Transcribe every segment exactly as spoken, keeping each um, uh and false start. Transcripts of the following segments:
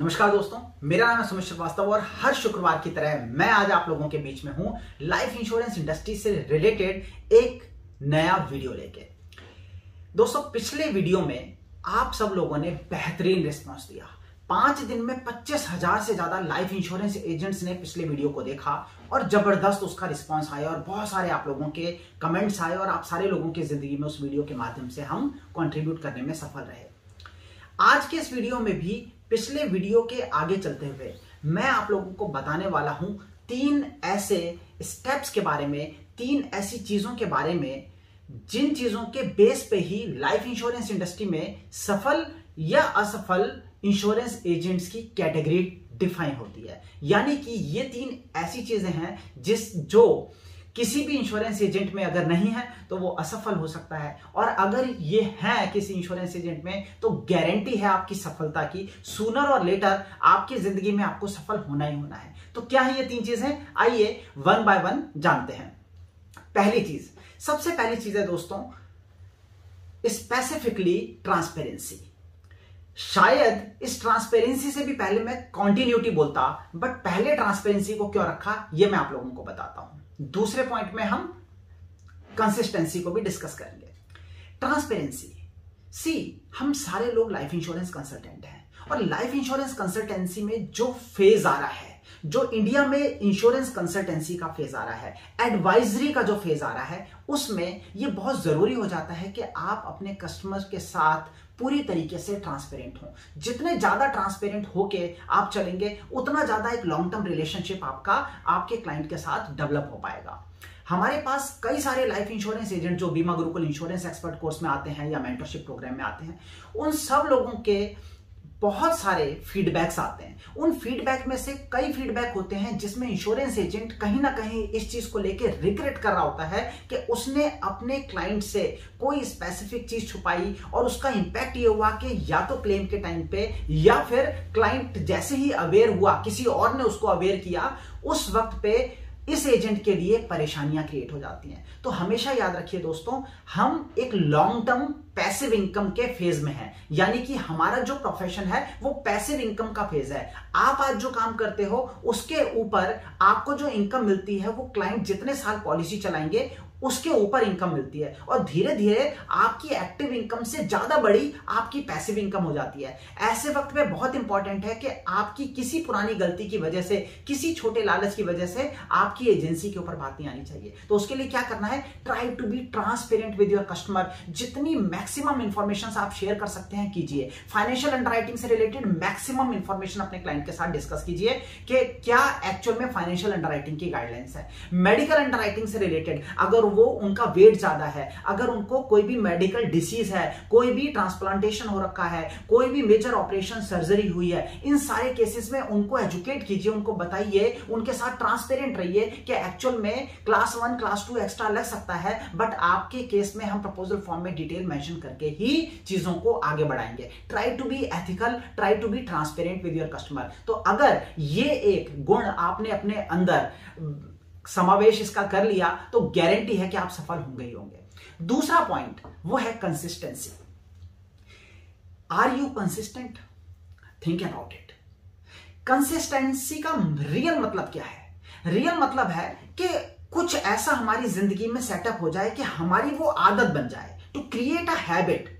नमस्कार दोस्तों, मेरा नाम है सुमित श्रीवास्तव और हर शुक्रवार की तरह मैं आज आप लोगों के बीच में हूं लाइफ इंश्योरेंस इंडस्ट्री से रिलेटेड एक नया वीडियो लेके। दोस्तों, पिछले वीडियो में आप सब लोगों ने बेहतरीन रिस्पॉन्स दिया। पांच दिन में पच्चीस हजार से ज्यादा लाइफ इंश्योरेंस एजेंट्स ने पिछले वीडियो को देखा और जबरदस्त उसका रिस्पांस आया और बहुत सारे आप लोगों के कमेंट्स आए और आप सारे लोगों की जिंदगी में उस वीडियो के माध्यम से हम कंट्रीब्यूट करने में सफल रहे। आज के इस वीडियो में भी पिछले वीडियो के आगे चलते हुए मैं आप लोगों को बताने वाला हूं तीन ऐसे स्टेप्स के बारे में, तीन ऐसी चीजों के बारे में जिन चीजों के बेस पे ही लाइफ इंश्योरेंस इंडस्ट्री में सफल या असफल इंश्योरेंस एजेंट्स की कैटेगरी डिफाइन होती है। यानी कि ये तीन ऐसी चीजें हैं जिस जो किसी भी इंश्योरेंस एजेंट में अगर नहीं है तो वो असफल हो सकता है, और अगर ये है किसी इंश्योरेंस एजेंट में तो गारंटी है आपकी सफलता की, सूनर और लेटर आपकी जिंदगी में आपको सफल होना ही होना है। तो क्या है ये तीन चीजें, आइए वन बाय वन जानते हैं। पहली चीज, सबसे पहली चीज है दोस्तों स्पेसिफिकली ट्रांसपेरेंसी। शायद इस ट्रांसपेरेंसी से भी पहले मैं कंटिन्यूटी बोलता, बट पहले ट्रांसपेरेंसी को क्यों रखा ये मैं आप लोगों को बताता हूं। दूसरे पॉइंट में हम कंसिस्टेंसी को भी डिस्कस करेंगे। ट्रांसपेरेंसी सी, हम सारे लोग लाइफ इंश्योरेंस कंसल्टेंट हैं और लाइफ इंश्योरेंस कंसल्टेंसी में जो फेज आ रहा है, जो इंडिया में इंश्योरेंस कंसल्टेंसी का फेज आ रहा है, एडवाइजरी का जो फेज आ रहा है, उसमें यह बहुत जरूरी हो जाता है कि आप अपने कस्टमर के साथ पूरी तरीके से ट्रांसपेरेंट हो। जितने ज्यादा ट्रांसपेरेंट होके आप चलेंगे उतना ज्यादा एक लॉन्ग टर्म रिलेशनशिप आपका आपके क्लाइंट के साथ डेवलप हो पाएगा। हमारे पास कई सारे लाइफ इंश्योरेंस एजेंट जो बीमा गुरुकुल इंश्योरेंस एक्सपर्ट कोर्स में आते हैं या मेंटरशिप प्रोग्राम में आते हैं, उन सब लोगों के बहुत सारे फीडबैक्स आते हैं। उन फीडबैक में से कई फीडबैक होते हैं जिसमें इंश्योरेंस एजेंट कहीं ना कहीं इस चीज को लेकर रिग्रेट कर रहा होता है कि उसने अपने क्लाइंट से कोई स्पेसिफिक चीज छुपाई और उसका इंपैक्ट ये हुआ कि या तो क्लेम के टाइम पे या फिर क्लाइंट जैसे ही अवेयर हुआ, किसी और ने उसको अवेयर किया, उस वक्त पे इस एजेंट के लिए परेशानियां क्रिएट हो जाती हैं। तो हमेशा याद रखिए दोस्तों, हम एक लॉन्ग टर्म पैसिव इनकम के फेज में हैं, यानी कि हमारा जो प्रोफेशन है वो पैसिव इनकम का फेज है। आप आज जो काम करते हो उसके ऊपर आपको जो इनकम मिलती है वो क्लाइंट जितने साल पॉलिसी चलाएंगे उसके ऊपर इनकम मिलती है, और धीरे धीरे आपकी एक्टिव इनकम से ज्यादा बड़ी आपकी पैसिव इनकम हो जाती है। ऐसे वक्त में बहुत इंपॉर्टेंट है कि आपकी किसी पुरानी गलती की वजह से, किसी छोटे लालच की वजह से आपकी एजेंसी के ऊपर बात नहीं आनी चाहिए। तो उसके लिए क्या करना है, try to be transparent with your customer. जितनी मैक्सिमम इंफॉर्मेशन आप शेयर कर सकते हैं कीजिए। फाइनेंशियल अंडरराइटिंग से रिलेटेड मैक्सिमम इंफॉर्मेशन अपने क्लाइंट के साथ डिस्कस कीजिए कि क्या एक्चुअल में फाइनेंशियल अंडरराइटिंग की गाइडलाइंस है। मेडिकल अंडरराइटिंग से रिलेटेड, अगर वो उनका वेट ज्यादा है, अगर उनको कोई भी मेडिकल डिसीज है, कोई भी ट्रांसप्लांटेशन हो रखा है, कोई भी मेजर ऑपरेशन सर्जरी हुई है, इन सारे केसेस में उनको एजुकेट कीजिए, उनको बताइए, उनके साथ ट्रांसपेरेंट रहिए कि एक्चुअल में class one class two extra लग सकता है, बट आपके केस में हम प्रपोजल फॉर्म में डिटेल मेंशन करके ही चीजों को आगे बढ़ाएंगे। Try to be ethical, try to be transparent with your customer. तो अगर ये एक गुण आपने अपने अंदर समावेश इसका कर लिया तो गारंटी है कि आप सफल होंगे ही होंगे। दूसरा पॉइंट वो है consistency. Are you consistent? Think about it. Consistency का रियल मतलब क्या है? रियल मतलब है कि कुछ ऐसा हमारी जिंदगी में सेटअप हो जाए कि हमारी वो आदत बन जाए, टू क्रिएट अ हैबिट।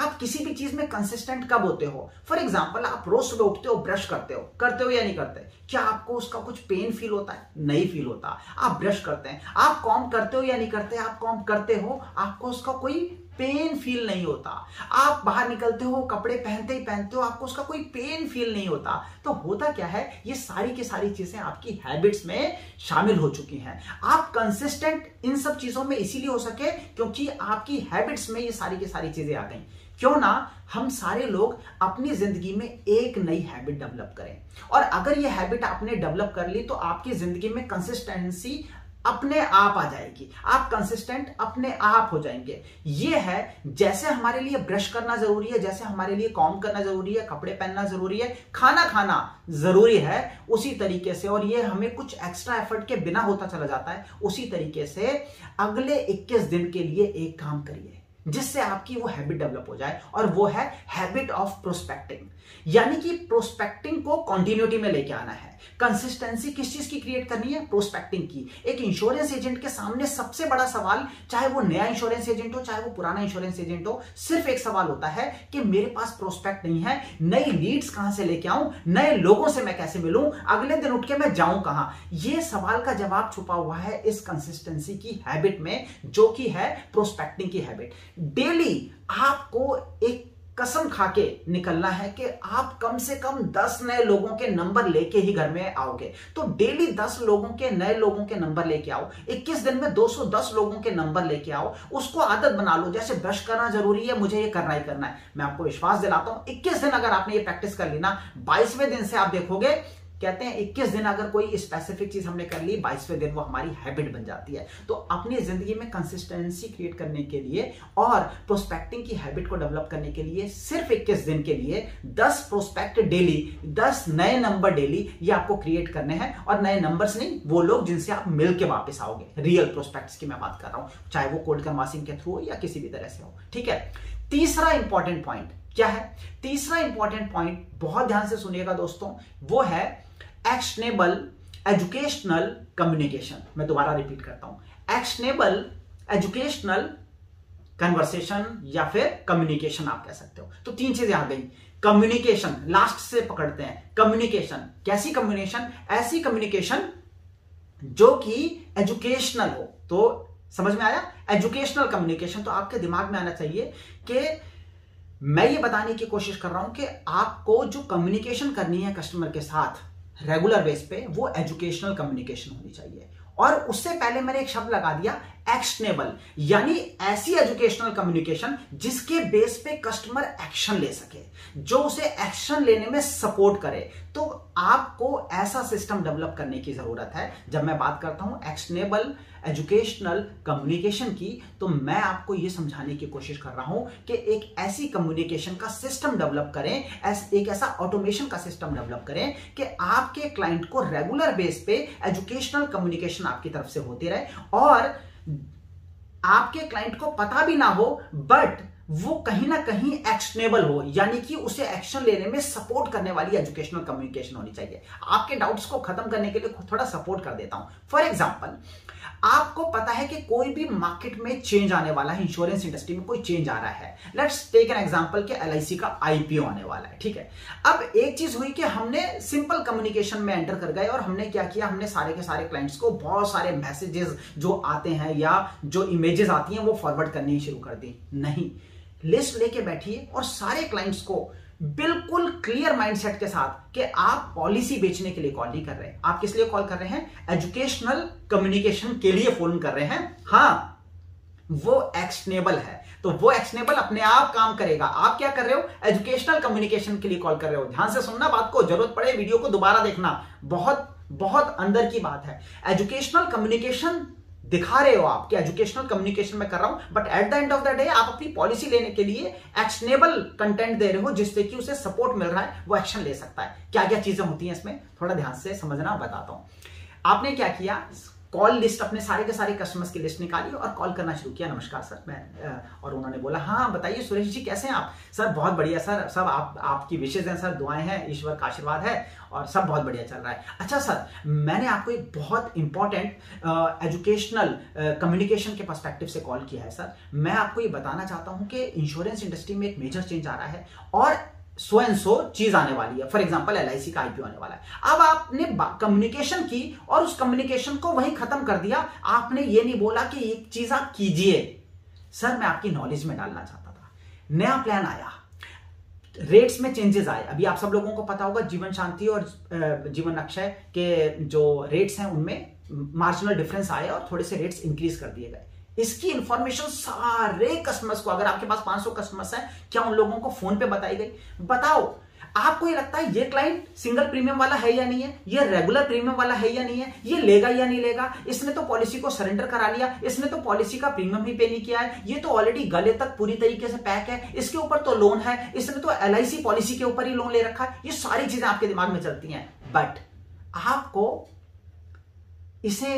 आप किसी भी चीज में कंसिस्टेंट कब होते हो? फॉर एग्जाम्पल, आप रोज सुबह उठते हो, ब्रश करते हो, करते हो या नहीं करते? क्या आपको उसका कुछ पेन फील होता है? नहीं फील होता। आप ब्रश करते हैं, आप काम करते हो या नहीं करते? आप काम करते हो, आपको उसका कोई पेन फील नहीं होता। आप बाहर निकलते हो, कपड़े पहनते ही पहनते हो, आपको उसका कोई पेन फील नहीं होता। तो होता क्या है, ये सारी की सारी चीजें आपकी हैबिट्स में शामिल हो चुकी हैं। आप कंसिस्टेंट इन सब चीजों में इसीलिए हो सके क्योंकि आपकी हैबिट्स में ये सारी की सारी चीजें आ गई। क्यों ना हम सारे लोग अपनी जिंदगी में एक नई हैबिट डेवलप करें, और अगर ये हैबिट आपने डेवलप कर ली तो आपकी जिंदगी में कंसिस्टेंसी अपने आप आ जाएगी, आप कंसिस्टेंट अपने आप हो जाएंगे। ये है, जैसे हमारे लिए ब्रश करना जरूरी है, जैसे हमारे लिए काम करना जरूरी है, कपड़े पहनना जरूरी है, खाना खाना जरूरी है, उसी तरीके से, और ये हमें कुछ एक्स्ट्रा एफर्ट के बिना होता चला जाता है। उसी तरीके से अगले इक्कीस दिन के लिए एक काम करिए, जिससे आपकी वो हैबिट डेवलप हो जाए, और वो है हैबिट ऑफ प्रोस्पेक्टिंग। यानी कि प्रोस्पेक्टिंग को कंटिन्यूटी में लेके आना है। कंसिस्टेंसी किस चीज की क्रिएट करनी है? प्रोस्पेक्टिंग की। एक इंश्योरेंस एजेंट के सामने सबसे बड़ा सवाल, चाहे वो नया इंश्योरेंस एजेंट हो चाहे वो पुराना इंश्योरेंस एजेंट हो, सिर्फ एक सवाल होता है कि मेरे पास प्रोस्पेक्ट नहीं है, नई लीड्स कहां से लेके आऊं, नए लोगों से मैं कैसे मिलूं, अगले दिन उठ के मैं जाऊं कहां। यह सवाल का जवाब छुपा हुआ है इस कंसिस्टेंसी की हैबिट में, जो कि है प्रोस्पेक्टिंग की हैबिट। डेली आपको एक कसम खाके निकलना है कि आप कम से कम दस नए लोगों के नंबर लेके ही घर में आओगे। तो डेली दस लोगों के नए लोगों के नंबर लेके आओ, इक्कीस दिन में दो सौ दस लोगों के नंबर लेके आओ। उसको आदत बना लो, जैसे ब्रश करना जरूरी है, मुझे ये करना ही करना है। मैं आपको विश्वास दिलाता हूं, इक्कीस दिन अगर आपने ये प्रैक्टिस कर ली ना, बाईसवें दिन से आप देखोगे, कहते हैं इक्कीस दिन अगर कोई स्पेसिफिक चीज हमने कर ली, बाईसवें दिन वो हमारी हैबिट बन जाती है। तो अपनी जिंदगी में कंसिस्टेंसी क्रिएट करने के लिए और प्रोस्पेक्टिंग की हैबिट को डेवलप करने के लिए सिर्फ इक्कीस दिन के लिए दस प्रोस्पेक्ट डेली, दस नए नंबर डेली ये आपको क्रिएट करने हैं। और नए नंबर्स नहीं, वो लोग जिनसे आप मिलकर वापस आओगे, रियल प्रोस्पेक्ट्स की मैं बात कर रहा हूं, चाहे वो कोल्ड कन्वासिंग के थ्रू या किसी भी तरह से हो। ठीक है, तीसरा इंपॉर्टेंट पॉइंट क्या है? तीसरा इंपॉर्टेंट पॉइंट बहुत ध्यान से सुनिएगा दोस्तों, वो है एक्शनेबल एजुकेशनल कम्युनिकेशन। मैं दोबारा रिपीट करता हूं, एक्शनेबल एजुकेशनल कन्वर्सेशन या फिर कम्युनिकेशन आप कह सकते हो। तो तीन चीजें आ गई। कम्युनिकेशन लास्ट से पकड़ते हैं, कम्युनिकेशन कैसी कम्युनिकेशन? ऐसी कम्युनिकेशन जो कि एजुकेशनल हो। तो समझ में आया, एजुकेशनल कम्युनिकेशन। तो आपके दिमाग में आना चाहिए कि मैं ये बताने की कोशिश कर रहा हूं कि आपको जो कम्युनिकेशन करनी है कस्टमर के साथ रेगुलर बेस पे, वो एजुकेशनल कम्युनिकेशन होनी चाहिए। और उससे पहले मैंने एक शब्द लगा दिया, एक्शनेबल, यानी ऐसी एजुकेशनल कम्युनिकेशन जिसके बेस पे कस्टमर एक्शन ले सके, जो उसे एक्शन लेने में सपोर्ट करे। तो आपको ऐसा सिस्टम डेवलप करने की जरूरत है। जब मैं बात करता हूं एक्शनेबल एजुकेशनल कम्युनिकेशन की, तो मैं आपको यह समझाने की कोशिश कर रहा हूं कि एक ऐसी कम्युनिकेशन का सिस्टम डेवलप करें, एक ऐसा ऑटोमेशन का सिस्टम डेवलप करें कि आपके क्लाइंट को रेगुलर बेस पे एजुकेशनल कम्युनिकेशन आपकी तरफ से होती रहे, और आपके क्लाइंट को पता भी ना हो बट वो कहीं ना कहीं एक्शनेबल हो, यानी कि उसे एक्शन लेने में सपोर्ट करने वाली एजुकेशनल कम्युनिकेशन होनी चाहिए। आपके डाउट्स को खत्म करने के लिए थोड़ा सपोर्ट कर देता हूं। फॉर एग्जांपल, आपको पता है कि कोई भी मार्केट में चेंज आने वाला है, इंश्योरेंस इंडस्ट्री में कोई चेंज आ रहा है। लेट्स टेक एन एग्जांपल कि एल आई सी का आई पी ओ आने वाला है। ठीक है, अब एक चीज हुई कि हमने सिंपल कम्युनिकेशन में एंटर कर गए, और हमने क्या किया, हमने सारे के सारे क्लाइंट्स को बहुत सारे मैसेजेस जो आते हैं या जो इमेजेस आती हैं वो फॉरवर्ड करनी शुरू कर दी। नहीं, लिस्ट लेके बैठिए और सारे क्लाइंट्स को बिल्कुल क्लियर माइंडसेट के साथ कि आप पॉलिसी बेचने के लिए कॉल नहीं कर रहे हैं। आप किस लिए कॉल कर रहे हैं? एजुकेशनल कम्युनिकेशन के लिए फोन कर रहे हैं। हाँ, वो एक्शनेबल है, तो वो एक्शनेबल अपने आप काम करेगा। आप क्या कर रहे हो? एजुकेशनल कम्युनिकेशन के लिए कॉल कर रहे हो। ध्यान से सुनना बात को, जरूरत पड़े वीडियो को दोबारा देखना, बहुत बहुत अंदर की बात है। एजुकेशनल कम्युनिकेशन दिखा रहे हो आप कि एजुकेशनल कम्युनिकेशन में कर रहा हूं, but at the end of the day आप अपनी पॉलिसी लेने के लिए एक्शनेबल कंटेंट दे रहे हो, जिससे कि उसे सपोर्ट मिल रहा है, वो एक्शन ले सकता है। क्या क्या चीजें होती हैं इसमें, थोड़ा ध्यान से समझना बताता हूं। आपने क्या किया, कॉल लिस्ट, अपने सारे के सारे कस्टमर्स की लिस्ट निकाली और कॉल करना शुरू किया। नमस्कार सर, मैं, और उन्होंने बोला, हाँ बताइए सुरेश जी, कैसे हैं आप? सर बहुत बढ़िया सर, सब आप, आपकी विशेष हैं सर, दुआएं हैं, ईश्वर का आशीर्वाद है, और सब बहुत बढ़िया चल रहा है। अच्छा सर, मैंने आपको एक बहुत इंपॉर्टेंट एजुकेशनल कम्युनिकेशन के पर्सपेक्टिव से कॉल किया है सर। मैं आपको ये बताना चाहता हूँ कि इंश्योरेंस इंडस्ट्री में एक मेजर चेंज आ रहा है और सो एंड सो चीज आने वाली है। For example, L I C का आई पी ओ आने वाला है। अब आपने कम्युनिकेशन की और उस कम्युनिकेशन को वहीं खत्म कर दिया। आपने ये नहीं बोला कि एक चीज आप कीजिए, सर मैं आपकी नॉलेज में डालना चाहता था, नया प्लान आया, रेट्स में चेंजेस आए। अभी आप सब लोगों को पता होगा, जीवन शांति और जीवन अक्षय के जो रेट्स हैं उनमें मार्जिनल डिफरेंस आए और थोड़े से रेट्स इंक्रीज कर दिए गए। इसकी इंफॉर्मेशन सारे कस्टमर्स को, अगर आपके पास पाँच सौ कस्टमर्स हैं, क्या उन लोगों को फोन पे बताई गई? बताओ, आपको ये लगता है ये क्लाइंट सिंगल प्रीमियम वाला है या नहीं है, ये रेगुलर प्रीमियम वाला है या नहीं है, ये लेगा या नहीं लेगा, इसने तो पॉलिसी को सरेंडर करा लिया, इसने तो पॉलिसी का प्रीमियम ही पे नहीं किया है, ये तो ऑलरेडी गले तक पूरी तरीके से पैक है, इसके ऊपर तो लोन है, इसने तो एल आई सी पॉलिसी के ऊपर ही लोन ले रखा है। ये सारी चीजें आपके दिमाग में चलती हैं, बट आपको इसे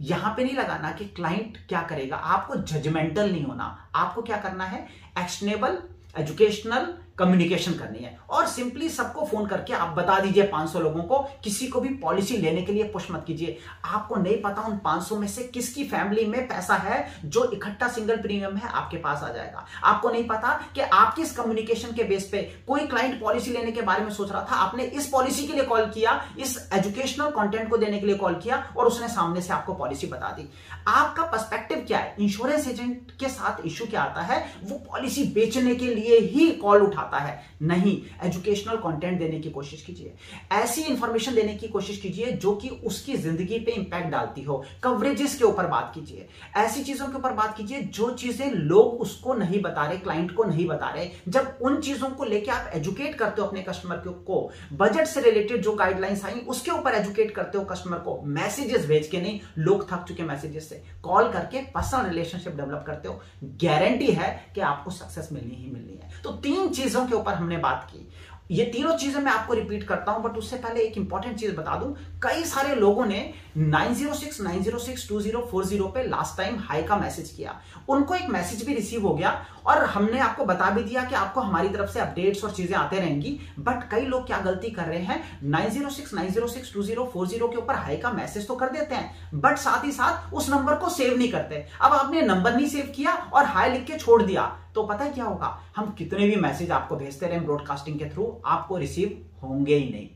यहां पे नहीं लगाना कि क्लाइंट क्या करेगा, आपको जजमेंटल नहीं होना, आपको क्या करना है, एक्शनेबल एजुकेशनल कम्युनिकेशन करनी है। और सिंपली सबको फोन करके आप बता दीजिए पाँच सौ लोगों को, किसी को भी पॉलिसी लेने के लिए पुश मत कीजिए। आपको नहीं पता उन पाँच सौ में से किसकी फैमिली में पैसा है जो इकट्ठा सिंगल प्रीमियम है आपके पास आ जाएगा। आपको नहीं पता कि आपकी इस कम्युनिकेशन के बेस पे कोई क्लाइंट पॉलिसी लेने के बारे में सोच रहा था, आपने इस पॉलिसी के लिए कॉल किया, इस एजुकेशनल कॉन्टेंट को देने के लिए कॉल किया और उसने सामने से आपको पॉलिसी बता दी। आपका पर्सपेक्टिव क्या है? इंश्योरेंस एजेंट के साथ इश्यू क्या आता है, वो पॉलिसी बेचने के लिए ही कॉल उठा है, नहीं एजुकेशनल कंटेंट देने की कोशिश कीजिए, ऐसी इंफॉर्मेशन देने की कोशिश कीजिए जो कि उसकी जिंदगी पे इंपैक्ट डालती हो। कवरेजेस के ऊपर बात कीजिए, ऐसी चीजों के ऊपर बात कीजिए जो चीजें लोग उसको नहीं बता रहे, क्लाइंट को नहीं बता रहे। जब उन चीजों को लेके आप एजुकेट करते हो अपने कस्टमर को, बजट से रिलेटेड जो गाइडलाइंस आई उसके ऊपर एजुकेट करते हो कस्टमर को, मैसेजेस भेज के नहीं, लोग थक चुके मैसेजेस से, कॉल करके पर्सनल रिलेशनशिप डेवलप करते हो, गारंटी है कि आपको सक्सेस मिलनी ही मिलनी है। तो तीन चीज के ऊपर हमने बात की, ये तीनों चीजें मैं आपको रिपीट करता हूं, बट उससे पहले एक इंपॉर्टेंट चीज बता दूं, कई सारे लोगों ने nine zero six nine zero six two zero four zero पे लास्ट टाइम हाई का मैसेज किया, उनको एक मैसेज भी रिसीव हो गया और हमने आपको बता भी दिया कि आपको हमारी तरफ से अपडेट्स और चीजें आते रहेंगी। बट कई लोग क्या गलती कर रहे हैं, nine zero six nine zero six two zero four zero के ऊपर हाई का मैसेज तो कर देते हैं बट साथ ही साथ उस नंबर को सेव नहीं करते। अब आपने नंबर नहीं सेव किया और हाई लिख के छोड़ दिया तो पता है क्या होगा, हम कितने भी मैसेज आपको भेजते रहे ब्रॉडकास्टिंग के थ्रू, आपको रिसीव होंगे ही नहीं।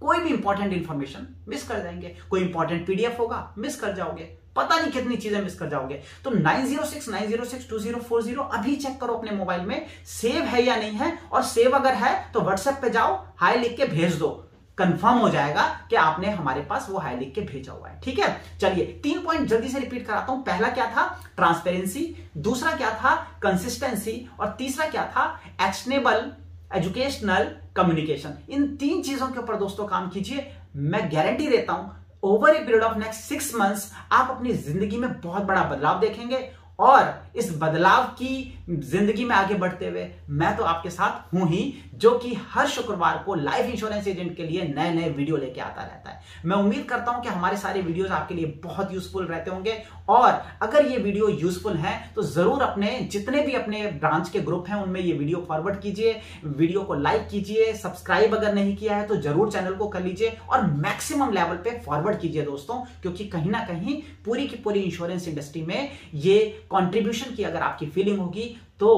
कोई भी इंपॉर्टेंट इंफॉर्मेशन मिस कर जाएंगे, कोई इंपॉर्टेंट पीडीएफ होगा मिस कर जाओगे, पता नहीं कितनी चीजें मिस कर जाओगे। तो nine zero six nine zero six two zero four zero अभी चेक करो अपने मोबाइल में सेव है या नहीं है, और सेव अगर है तो व्हाट्सएप पे जाओ, हाई लिख के भेज दो, कंफर्म हो जाएगा कि आपने हमारे पास वो हाई लिख के भेजा हुआ है। ठीक है, चलिए तीन पॉइंट जल्दी से रिपीट कराता हूं। पहला क्या था, ट्रांसपेरेंसी, दूसरा क्या था, कंसिस्टेंसी, और तीसरा क्या था, एक्शनेबल एजुकेशनल कम्युनिकेशन। इन तीन चीजों के ऊपर दोस्तों काम कीजिए, मैं गारंटी देता हूं over a period of next six months आप अपनी जिंदगी में बहुत बड़ा बदलाव देखेंगे, और इस बदलाव की जिंदगी में आगे बढ़ते हुए मैं तो आपके साथ हूं ही, जो कि हर शुक्रवार को लाइफ इंश्योरेंस एजेंट के लिए नए नए वीडियो लेके आता रहता है। मैं उम्मीद करता हूं कि हमारे सारे वीडियोस आपके लिए बहुत यूजफुल रहते होंगे, और अगर ये वीडियो यूजफुल हैं तो जरूर अपने जितने भी अपने ब्रांच के ग्रुप हैं उनमें ये वीडियो फॉरवर्ड कीजिए, वीडियो को लाइक कीजिए, सब्सक्राइब अगर नहीं किया है तो जरूर चैनल को कर लीजिए और मैक्सिमम लेवल पर फॉरवर्ड कीजिए दोस्तों, क्योंकि कहीं ना कहीं पूरी की पूरी इंश्योरेंस इंडस्ट्री में ये कंट्रीब्यूशन की अगर आपकी फीलिंग होगी तो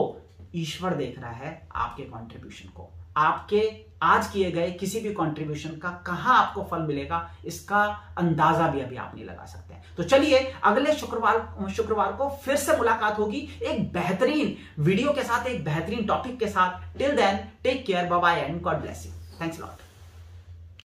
ईश्वर देख रहा है आपके कंट्रीब्यूशन को, आपके आज किए गए किसी भी कंट्रीब्यूशन का कहां आपको फल मिलेगा इसका अंदाजा भी अभी आप नहीं लगा सकते हैं। तो चलिए अगले शुक्रवार शुक्रवार को फिर से मुलाकात होगी एक बेहतरीन वीडियो के साथ, एक बेहतरीन टॉपिक के साथ। Till then take care, bye bye and God bless you, thanks a lot.